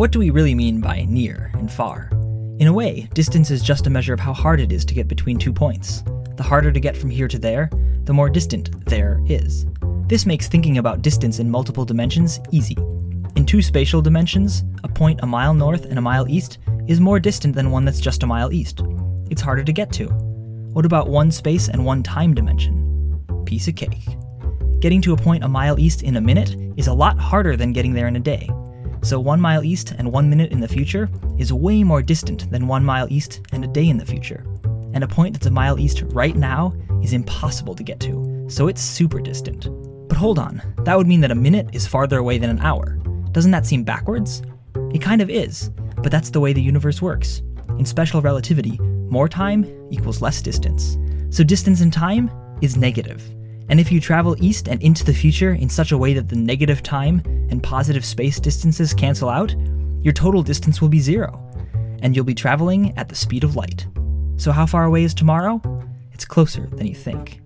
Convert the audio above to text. What do we really mean by near and far? In a way, distance is just a measure of how hard it is to get between two points. The harder to get from here to there, the more distant there is. This makes thinking about distance in multiple dimensions easy. In two spatial dimensions, a point a mile north and a mile east is more distant than one that's just a mile east. It's harder to get to. What about one space and one time dimension? Piece of cake. Getting to a point a mile east in a minute is a lot harder than getting there in a day. So 1 mile east and 1 minute in the future is way more distant than 1 mile east and a day in the future. And a point that's a mile east right now is impossible to get to, so it's super distant. But hold on, that would mean that a minute is farther away than an hour. Doesn't that seem backwards? It kind of is, but that's the way the universe works. In special relativity, more time equals less distance. So distance in time is negative. And if you travel east and into the future in such a way that the negative time and positive space distances cancel out, your total distance will be zero, and you'll be traveling at the speed of light. So how far away is tomorrow? It's closer than you think.